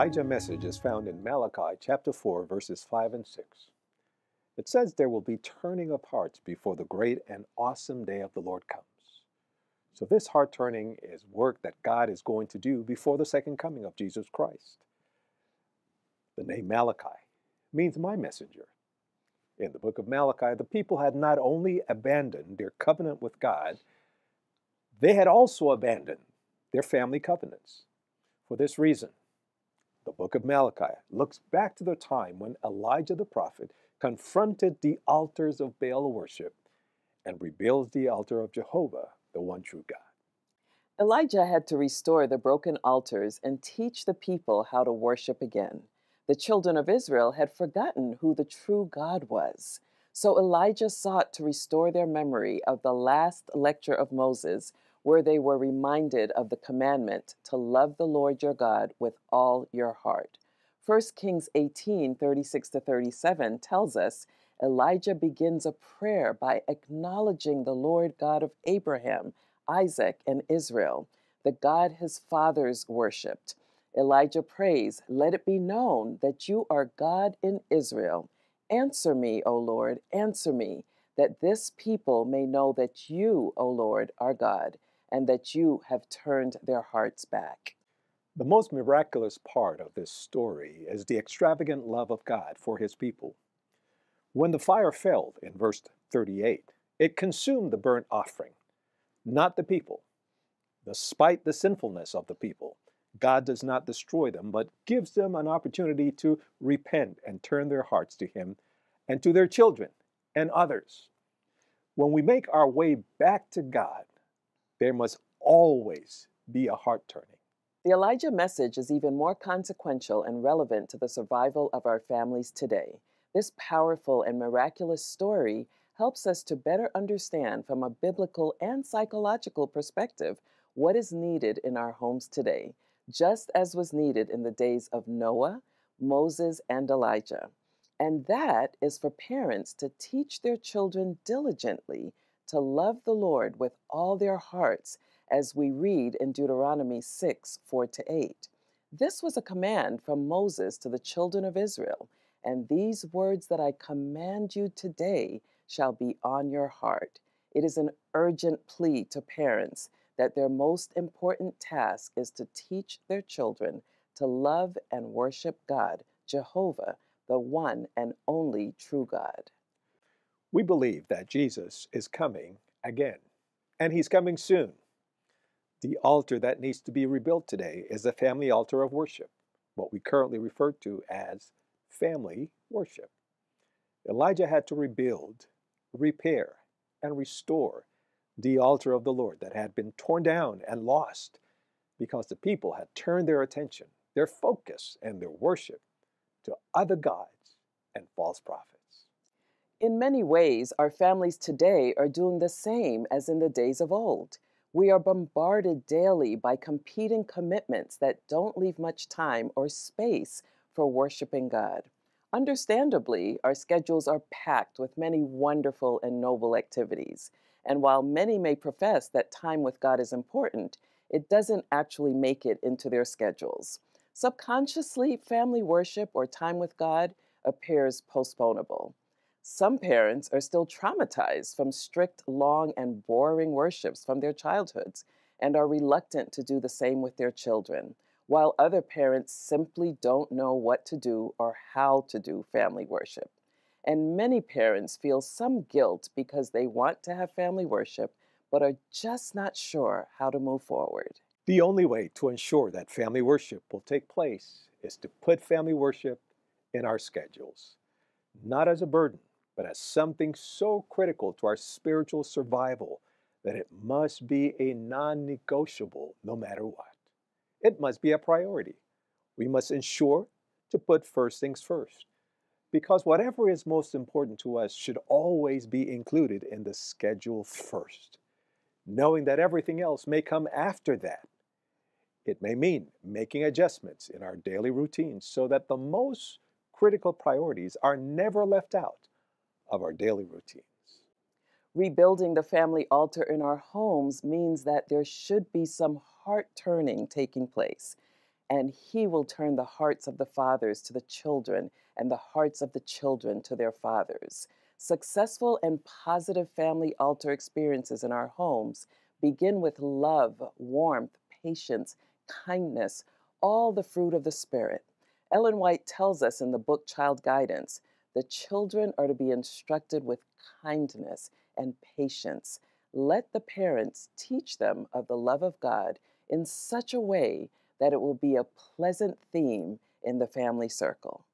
Elijah message is found in Malachi chapter 4, verses 5 and 6. It says there will be turning of hearts before the great and awesome day of the Lord comes. So this heart turning is work that God is going to do before the second coming of Jesus Christ. The name Malachi means my messenger. In the book of Malachi, the people had not only abandoned their covenant with God, they had also abandoned their family covenants. For this reason, the book of Malachi looks back to the time when Elijah the prophet confronted the altars of Baal worship and rebuilds the altar of Jehovah, the one true God. Elijah had to restore the broken altars and teach the people how to worship again. The children of Israel had forgotten who the true God was. So Elijah sought to restore their memory of the last lecture of Moses, where they were reminded of the commandment to love the Lord your God with all your heart. 1 Kings 18, 36-37 tells us Elijah begins a prayer by acknowledging the Lord God of Abraham, Isaac, and Israel, the God his fathers worshipped. Elijah prays, "Let it be known that you are God in Israel. Answer me, O Lord, answer me, that this people may know that you, O Lord, are God, and that you have turned their hearts back." The most miraculous part of this story is the extravagant love of God for his people. When the fire fell in verse 38, it consumed the burnt offering, not the people. Despite the sinfulness of the people, God does not destroy them, but gives them an opportunity to repent and turn their hearts to him and to their children and others. When we make our way back to God, there must always be a heart turning. The Elijah message is even more consequential and relevant to the survival of our families today. This powerful and miraculous story helps us to better understand from a biblical and psychological perspective what is needed in our homes today, just as was needed in the days of Noah, Moses, and Elijah. And that is for parents to teach their children diligently to love the Lord with all their hearts, as we read in Deuteronomy 6, 4-8. This was a command from Moses to the children of Israel, and these words that I command you today shall be on your heart. It is an urgent plea to parents that their most important task is to teach their children to love and worship God, Jehovah, the one and only true God. We believe that Jesus is coming again, and he's coming soon. The altar that needs to be rebuilt today is the family altar of worship, what we currently refer to as family worship. Elijah had to rebuild, repair, and restore the altar of the Lord that had been torn down and lost because the people had turned their attention, their focus, and their worship to other gods and false prophets. In many ways, our families today are doing the same as in the days of old. We are bombarded daily by competing commitments that don't leave much time or space for worshiping God. Understandably, our schedules are packed with many wonderful and noble activities. And while many may profess that time with God is important, it doesn't actually make it into their schedules. Subconsciously, family worship or time with God appears postponable. Some parents are still traumatized from strict, long, and boring worships from their childhoods and are reluctant to do the same with their children, while other parents simply don't know what to do or how to do family worship. And many parents feel some guilt because they want to have family worship, but are just not sure how to move forward. The only way to ensure that family worship will take place is to put family worship in our schedules, not as a burden, but as something so critical to our spiritual survival that it must be a non-negotiable no matter what. It must be a priority. We must ensure to put first things first, because whatever is most important to us should always be included in the schedule first, knowing that everything else may come after that. It may mean making adjustments in our daily routines so that the most critical priorities are never left out of our daily routines. Rebuilding the family altar in our homes means that there should be some heart turning taking place. And he will turn the hearts of the fathers to the children and the hearts of the children to their fathers. Successful and positive family altar experiences in our homes begin with love, warmth, patience, kindness, all the fruit of the Spirit. Ellen White tells us in the book Child Guidance, the children are to be instructed with kindness and patience. Let the parents teach them of the love of God in such a way that it will be a pleasant theme in the family circle.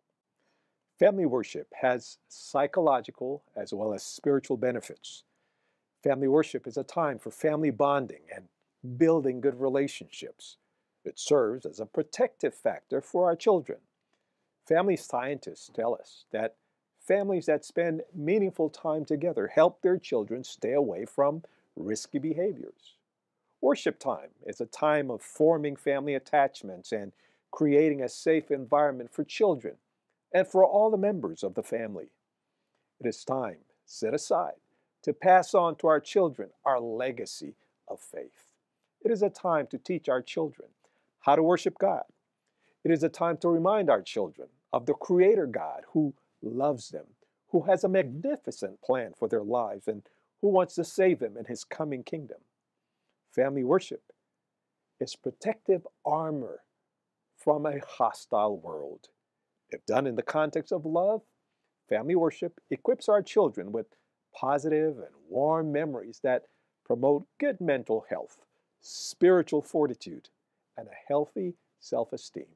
Family worship has psychological as well as spiritual benefits. Family worship is a time for family bonding and building good relationships. It serves as a protective factor for our children. Family scientists tell us that families that spend meaningful time together help their children stay away from risky behaviors. Worship time is a time of forming family attachments and creating a safe environment for children and for all the members of the family. It is time set aside to pass on to our children our legacy of faith. It is a time to teach our children how to worship God. It is a time to remind our children of the Creator God who loves them, who has a magnificent plan for their lives, and who wants to save them in His coming kingdom. Family worship is protective armor from a hostile world. If done in the context of love, family worship equips our children with positive and warm memories that promote good mental health, spiritual fortitude, and a healthy self-esteem.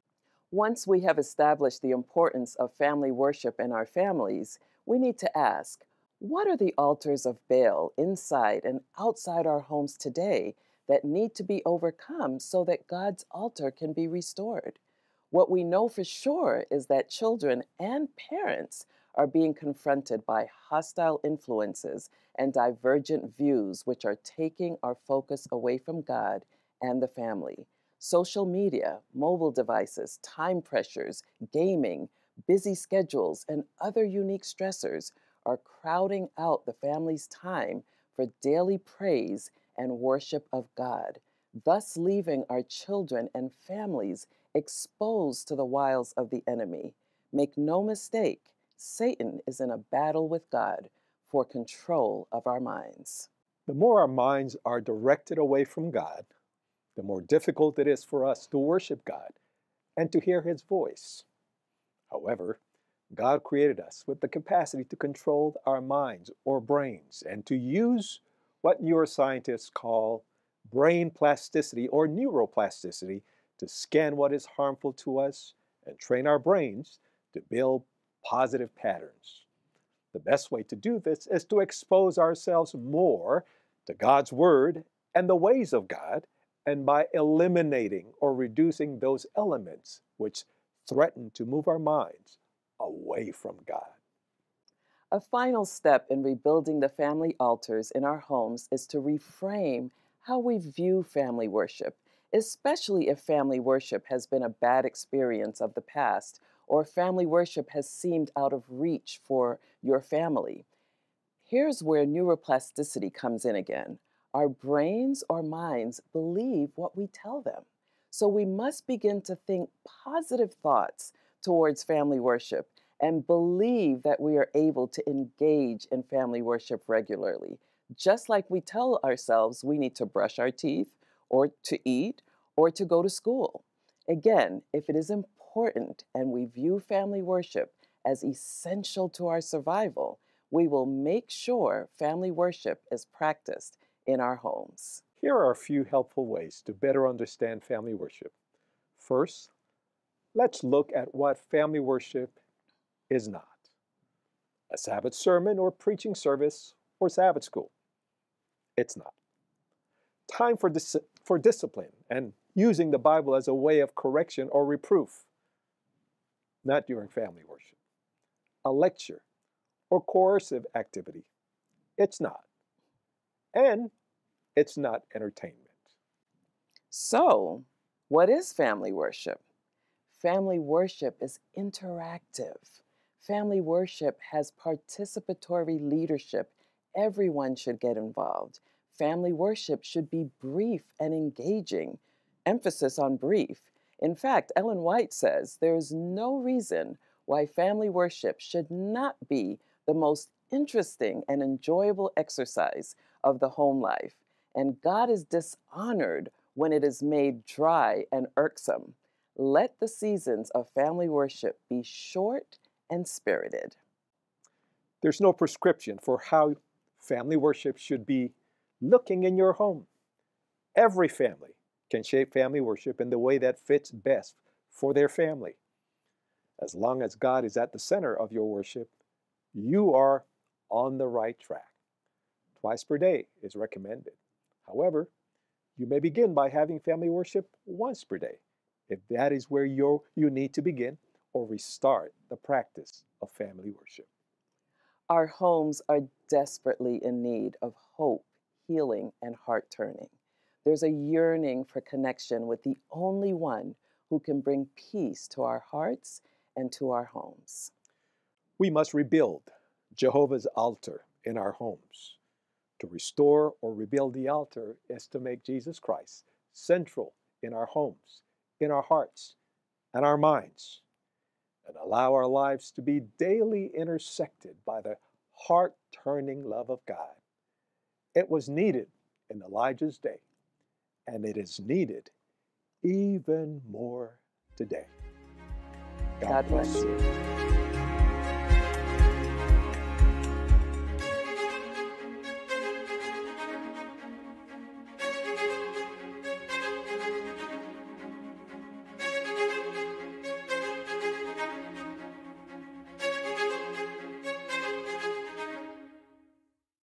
Once we have established the importance of family worship in our families, we need to ask, what are the altars of Baal inside and outside our homes today that need to be overcome so that God's altar can be restored? What we know for sure is that children and parents are being confronted by hostile influences and divergent views which are taking our focus away from God and the family. Social media, mobile devices, time pressures, gaming, busy schedules, and other unique stressors are crowding out the family's time for daily praise and worship of God, thus leaving our children and families exposed to the wiles of the enemy. Make no mistake, Satan is in a battle with God for control of our minds. The more our minds are directed away from God, the more difficult it is for us to worship God and to hear His voice. However, God created us with the capacity to control our minds or brains and to use what neuroscientists call brain plasticity or neuroplasticity to scan what is harmful to us and train our brains to build positive patterns. The best way to do this is to expose ourselves more to God's Word and the ways of God, and by eliminating or reducing those elements which threaten to move our minds away from God. A final step in rebuilding the family altars in our homes is to reframe how we view family worship, especially if family worship has been a bad experience of the past or family worship has seemed out of reach for your family. Here's where neuroplasticity comes in again. Our brains or minds believe what we tell them. So we must begin to think positive thoughts towards family worship and believe that we are able to engage in family worship regularly. Just like we tell ourselves we need to brush our teeth or to eat or to go to school. Again, if it is important and we view family worship as essential to our survival, we will make sure family worship is practiced in our homes. Here are a few helpful ways to better understand family worship. First, let's look at what family worship is not. A Sabbath sermon or preaching service or Sabbath school. It's not. Time for discipline and using the Bible as a way of correction or reproof. Not during family worship. A lecture or coercive activity. It's not. And it's not entertainment. So, what is family worship? Family worship is interactive. Family worship has participatory leadership. Everyone should get involved. Family worship should be brief and engaging. Emphasis on brief. In fact, Ellen White says there is no reason why family worship should not be the most interesting and enjoyable exercise of the home life, and God is dishonored when it is made dry and irksome. Let the seasons of family worship be short and spirited. There's no prescription for how family worship should be looking in your home. Every family can shape family worship in the way that fits best for their family. As long as God is at the center of your worship, you are on the right track. Twice per day is recommended. However, you may begin by having family worship once per day, if that is where you need to begin, or restart the practice of family worship. Our homes are desperately in need of hope, healing, and heart-turning. There's a yearning for connection with the only one who can bring peace to our hearts and to our homes. We must rebuild Jehovah's altar in our homes. To restore or rebuild the altar is to make Jesus Christ central in our homes, in our hearts, and our minds, and allow our lives to be daily intersected by the heart-turning love of God. It was needed in Elijah's day, and it is needed even more today. God bless you.